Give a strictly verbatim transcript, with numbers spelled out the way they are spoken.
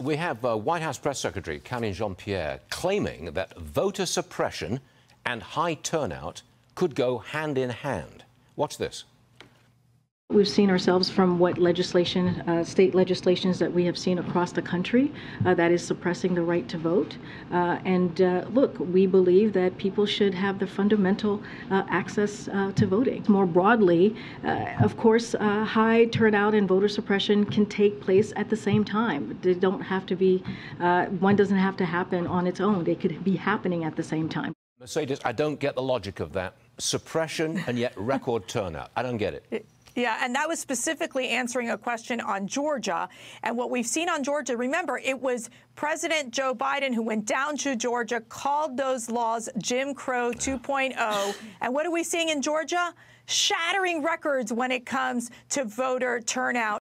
We have uh, White House Press Secretary Karine Jean-Pierre claiming that voter suppression and high turnout could go hand in hand. Watch this. We've seen ourselves from what legislation, uh, state legislations that we have seen across the country uh, that is suppressing the right to vote. Uh, and uh, look, we believe that people should have the fundamental uh, access uh, to voting. More broadly, uh, of course, uh, high turnout and voter suppression can take place at the same time. They don't have to be, uh, one doesn't have to happen on its own. They could be happening at the same time. Mercedes, I don't get the logic of that. Suppression and yet record turnout. I don't get it. it Yeah, and that was specifically answering a question on Georgia. And what we've seen on Georgia, remember, it was President Joe Biden who went down to Georgia, called those laws Jim Crow two point oh. And what are we seeing in Georgia? Shattering records when it comes to voter turnout.